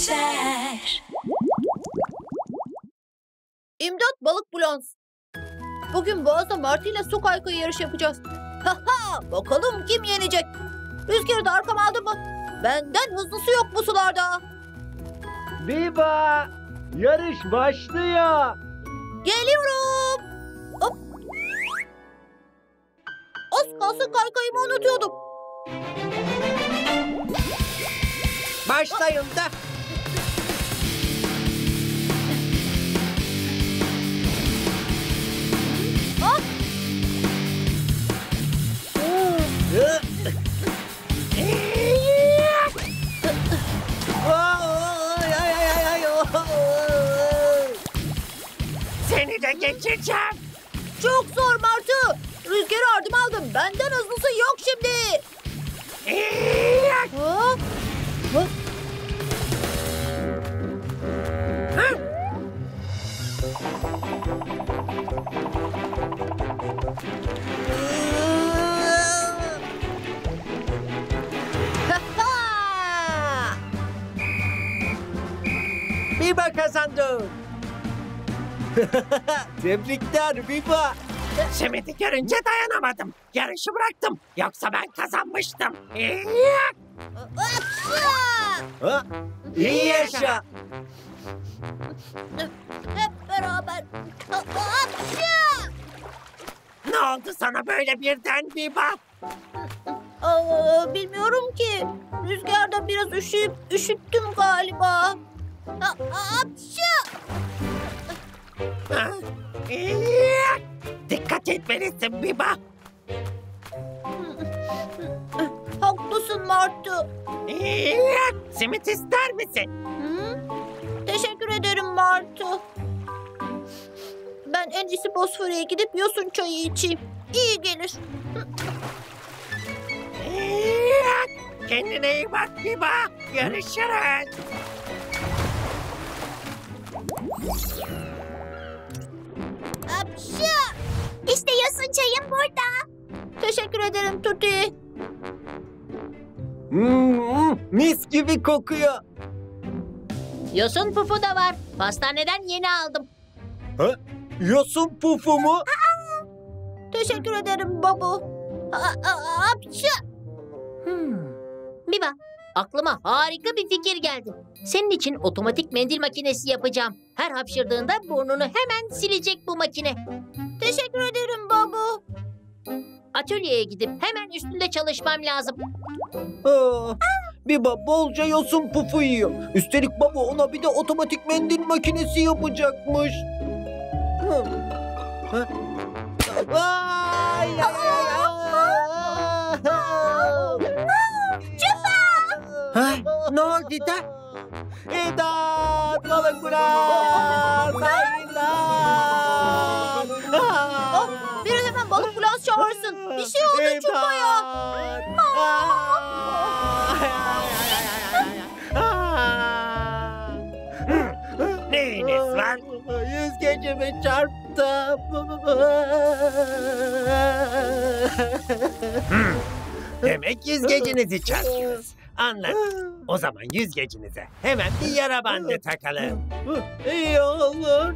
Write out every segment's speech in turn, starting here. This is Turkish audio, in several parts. geçer. İmdat Balık Blons. Bugün Boğaz'da Marti ile su kaykığı yarışı yapacağız. Haha, bakalım kim yenecek? Rüzgarı da arkam aldı mı? Benden hızlısı yok bu sularda. Biba, yarış başlıyor. Geliyorum. Hop. Az kalsın kaykayımı unutuyordum. Başlayın da. Seni de geçeceğim. Çok zor Martı. Rüzgarı ardıma aldım. Benden hızlısı yok şimdi. Ha? Ha? Biba kazandı. Tebrikler Biba. Simidi görünce dayanamadım. Yarışı bıraktım. Yoksa ben kazanmıştım. İyi yaşa. Hep beraber. Ne oldu sana böyle birden Biba? Bilmiyorum ki. Rüzgardan biraz üşüttüm galiba. Dikkat etmelisin Biba. Haklısın Martı. Simit ister misin? Hı? Teşekkür ederim Martı. Ben en iyisi Bosfor'a gidip yosun çayı içeyim. İyi gelir. Kendine iyi bak Biba. Görüşürüz. Apşa! İşte yosun çayım burada. Teşekkür ederim Tuti. Mis gibi kokuyor. Yosun pufu da var. Pastaneden yeni aldım. Ha? Yosun pufu mu? Aa! Teşekkür ederim Babu. Apşa! Biba, aklıma harika bir fikir geldi. Senin için otomatik mendil makinesi yapacağım. Her hapşırdığında burnunu hemen silecek bu makine. Teşekkür ederim Babu. Atölyeye gidip hemen üstünde çalışmam lazım. Biba bolca yosun pufu yiyor. Üstelik Babu ona bir de otomatik mendil makinesi yapacakmış. Ne oldu Ita? İmdat balık Blons! İmdat! Biri hemen balık Blons çağırsın. Bir şey oldu Çupa'ya. Neyiniz var? Yüzgecimi çarptım. Demek yüzgecinizi çarptınız. Anladım. O zaman yüzgecinize hemen bir yara bandı takalım. İyi olur.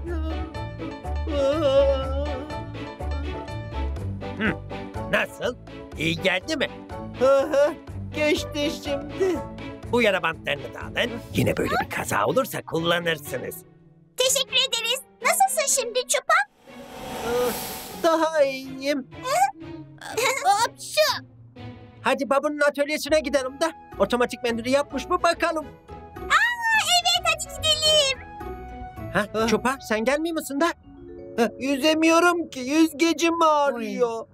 Nasıl? İyi geldi mi? Geçti şimdi. Bu yara bandlarını da alın. Yine böyle bir kaza olursa kullanırsınız. Teşekkür ederiz. Nasılsın şimdi Çupa? Daha iyiyim. Hopşu. Hadi Babu'nun atölyesine gidelim de. Otomatik mendili yapmış mı bakalım. Evet hadi gidelim. Çupa sen gelmiyor musun da? Yüzemiyorum ki yüzgecim ağrıyor.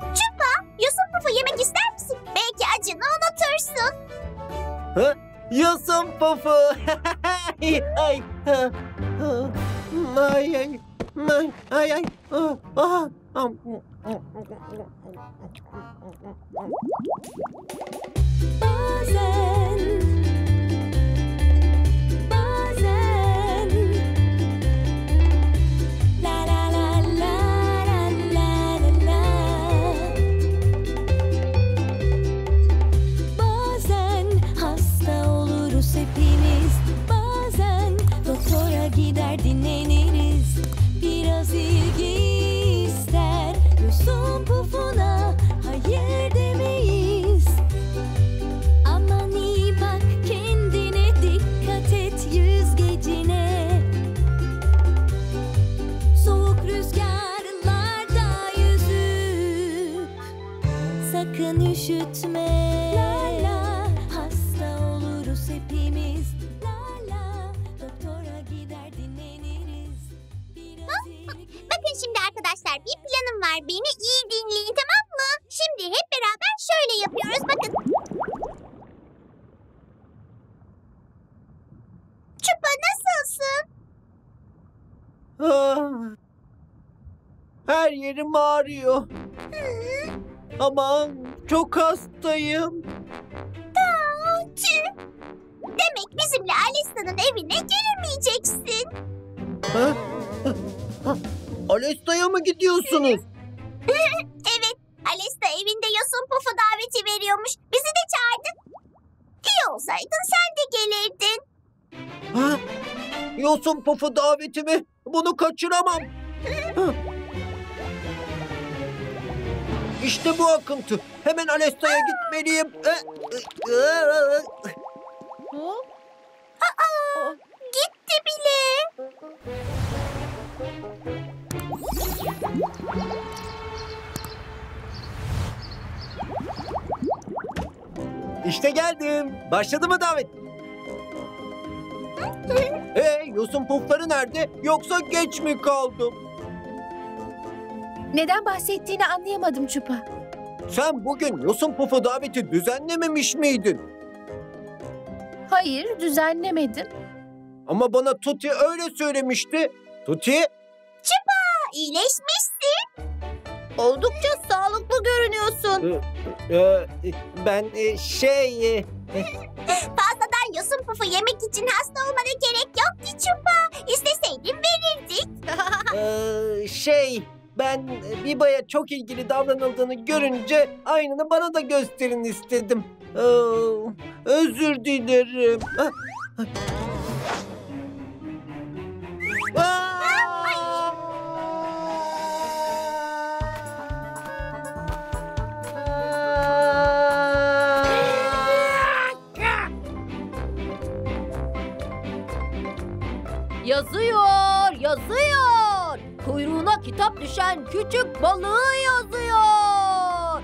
Çupa yosun pufu yemek ister misin? Belki acını unutursun. Yosun pufu. Ay. Bazen la la la la la la bazen hasta oluruz hepimiz. pufuna hayır demeyiz. Aman iyi bak kendine, dikkat et yüzgecine. Soğuk rüzgarlarda yüzüp sakın üşütme. Arkadaşlar, bir planım var. Beni iyi dinleyin, tamam mı? Şimdi hep beraber şöyle yapıyoruz. Bakın. Çupa, nasılsın? Ah, her yerim ağrıyor. Hı. Aman çok hastayım. Tuti. Demek bizimle Alesta'nın evine gelemeyeceksin. Alesta'ya mı gidiyorsunuz? Evet, Alesta evinde yosun pufu daveti veriyormuş. Bizi de çağırdı. İyi olsaydın sen de gelirdin. Ha? Yosun pufu daveti mi? Bunu kaçıramam. İşte bu akıntı. Hemen Alesta'ya gitmeliyim. Aa, gitti bile. İşte geldim. Başladı mı davet? Yosun pufları nerede? Yoksa geç mi kaldım? Neden bahsettiğini anlayamadım Çupa. Sen bugün yosun pufu daveti düzenlememiş miydin? Hayır, düzenlemedim. Ama bana Tuti öyle söylemişti. Tuti? Çupa, iyileşmişsin. Oldukça sağlıklı görünüyorsun. Ben şey... Fazladan yosun pufu yemek için hasta olmana gerek yok ki Çupa. İsteseydim verirdik. Ben Biba'ya çok ilgili davranıldığını görünce aynını bana da gösterin istedim. Özür dilerim. Yazıyor. Kuyruğuna kitap düşen küçük balığı yazıyor.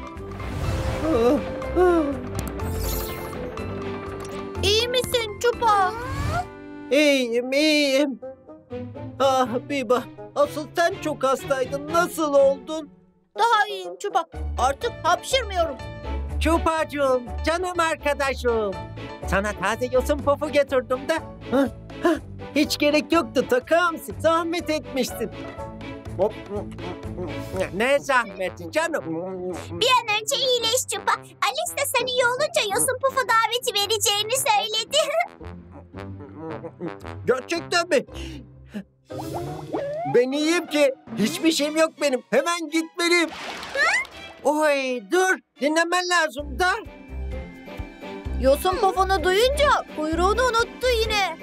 İyi misin Çupa? İyiyim. Ah Biba, asıl sen çok hastaydın. Nasıl oldun? Daha iyiyim Çupa. Artık hapşırmıyorum. Çupacığım, canım arkadaşım. Sana taze yosun pofu getirdim de. Hiç gerek yoktu takamsın, zahmet etmişsin. Ne zahmetin canım? Bir an önce iyileş Çupa. Alice de sen iyi olunca yosun pufu daveti vereceğini söyledi. Gerçekten mi? Ben iyiyim ki. Hiçbir şeyim yok benim. Hemen gitmeliyim. Oy dur, dinlemen lazım da. Yosun pufunu duyunca kuyruğunu unuttu yine.